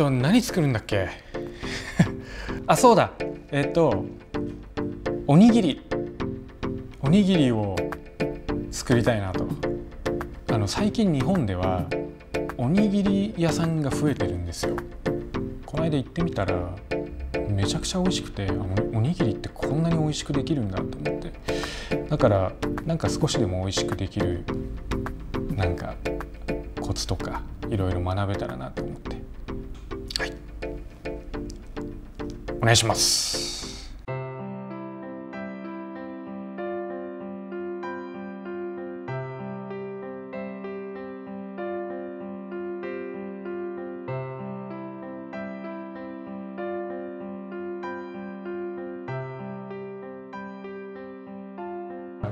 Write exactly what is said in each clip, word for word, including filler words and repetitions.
と何作るんだっけあ、そうだ、えっとおにぎりおにぎりを作りたいなと。あの最近日本ではおにぎり屋さんが増えてるんですよ。この間行ってみたらめちゃくちゃ美味しくて、あのおにぎりってこんなに美味しくできるんだと思って、だからなんか少しでも美味しくできるなんかコツとかいろいろ学べたらなと思って、はい、お願いします。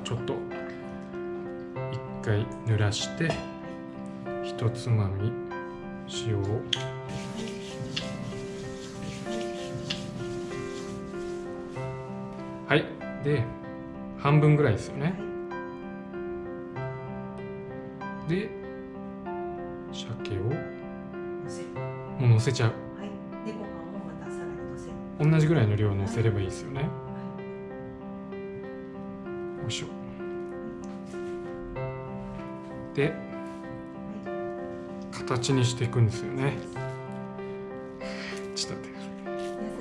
ちょっと一回濡らしてひとつまみ塩をはい、で半分ぐらいですよね。で鮭をもうのせちゃう、はい、でご飯もまたさらにのせる、同じぐらいの量をのせればいいですよね、はい。で形にしていくんですよね。ちょっと待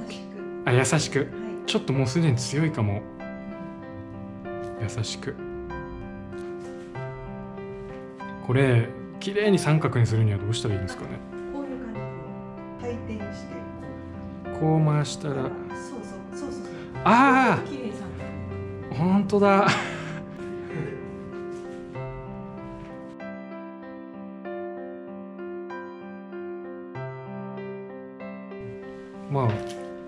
って。あ、優しく、はい、ちょっともうすでに強いかも。優しく。これ綺麗に三角にするにはどうしたらいいんですかね。こういう感じで回転してこう回したら、そうそうそうそう、ああ。本当だまあ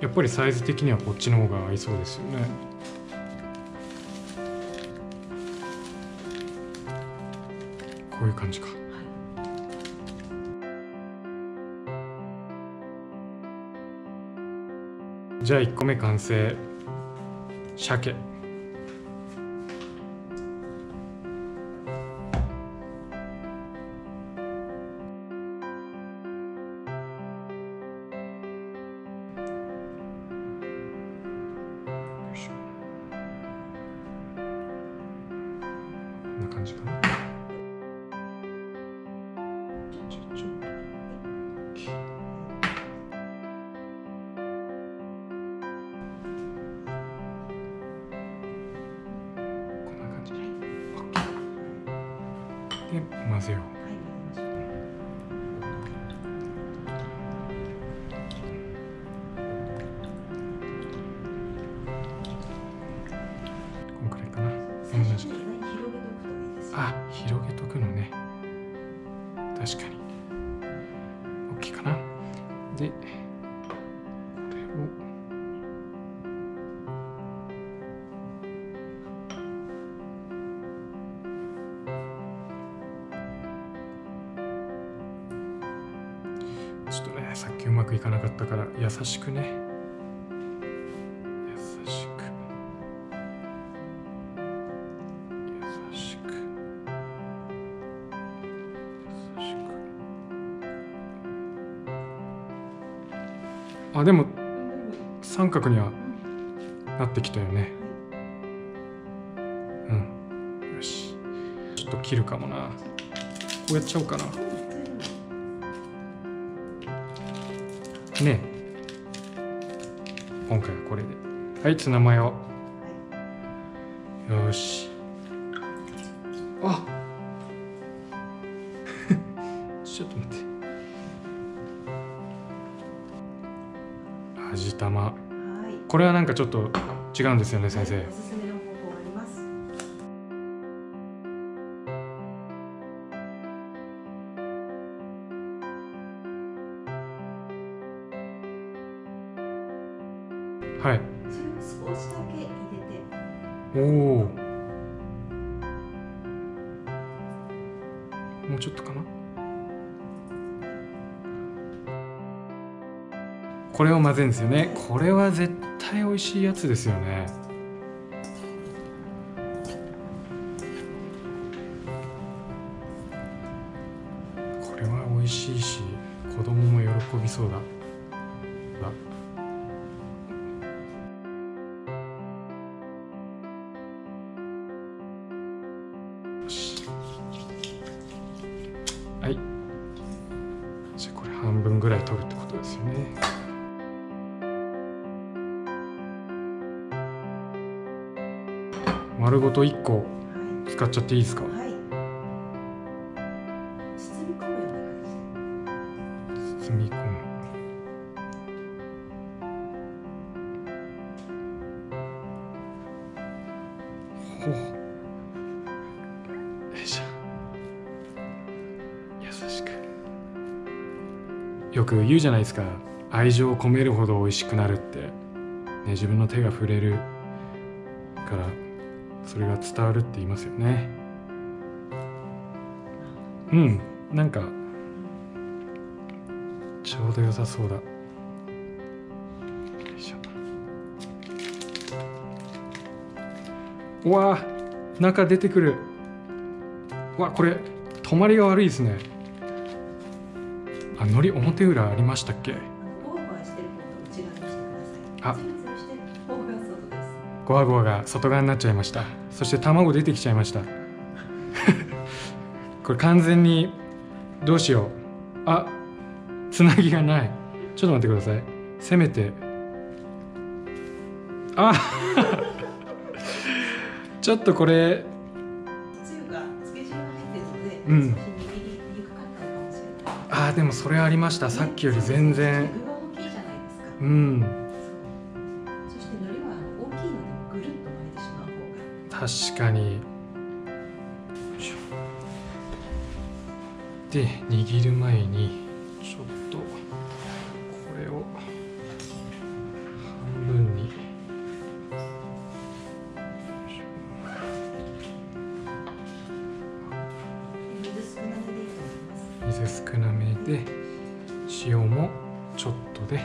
やっぱりサイズ的にはこっちの方が合いそうですよね。こういう感じか、はい。じゃあいっこめ完成、鮭。こんな感じかな。こんな感じで混ぜよう。あ、広げとくのね。確かに。大きいかな。で、これをちょっとね、さっきうまくいかなかったから優しくね。あ、でも三角にはなってきたよね。うん、よし。ちょっと切るかもな。こうやっちゃおうかな。ね。今回はこれで。はい、ツナマヨ。よし。あ。ちょっと待って。味玉、はい、これはなんかちょっと違うんですよね、はい、先生。おすすめの方法あります。はい。それを少しだけ入れて。おお。もうちょっとかな。これを混ぜるんですよね。これは絶対美味しいやつですよね。これは美味しいし、こ子供も喜びそうだ。だはい、じゃあこれ半分ぐらい取るってことですよね。丸ごといっこ使っちゃっていいですか？はい、包み込むような感じ。包み込む。ほう。よく言うじゃないですか、愛情を込めるほど美味しくなるって、ね、自分の手が触れるからそれが伝わるって言いますよね。うん、なんかちょうど良さそうだ。よいしょ。うわー、中出てくる。うわ、これ止まりが悪いですね。あ、のり表裏ありましたっけ？オーバーしてること内側にしてください。あ、オーバー外です。ゴワゴワが外側になっちゃいました。そして卵出てきちゃいました。これ完全にどうしよう。あ、つなぎがない。ちょっと待ってください。せめて、あ、ちょっとこれ。つゆがつけ汁が入ってるので。うん。あ、でもそれありました、ね、さっきより全然。具が大きいじゃないですか。うん。そして海苔は大きいのでぐるっと巻いてしまう方が。確かに。で、握る前にちょっとこれを半分に。水少なめでいいと思います。水少なめで、塩もちょっとで、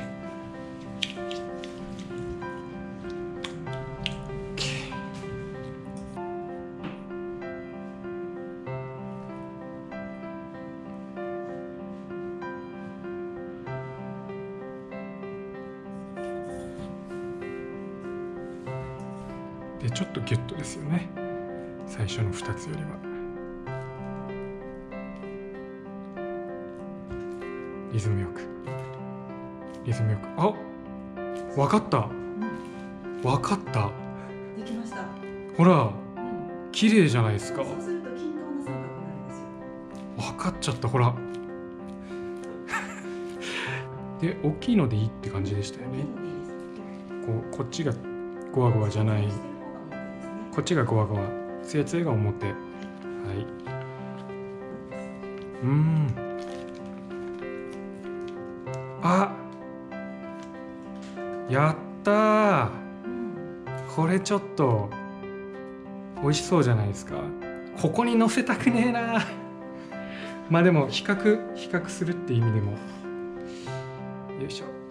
でちょっとギュッとですよね、最初のふたつよりは。リズムよく、リズムよく。あ、わかった、うん、わかった。できました。ほら、うん、綺麗じゃないですか。そうすると均等な三角になるんですよ。わかっちゃった、ほら。で、大きいのでいいって感じでしたよね。こう、こっちがゴワゴワじゃない。こっちがゴワゴワ、つやつやが表。はい。うん。あ、やったー、うん、これちょっと美味しそうじゃないですか。ここに乗せたくねえなー。まあでも比較比較するって意味でも、よいしょ。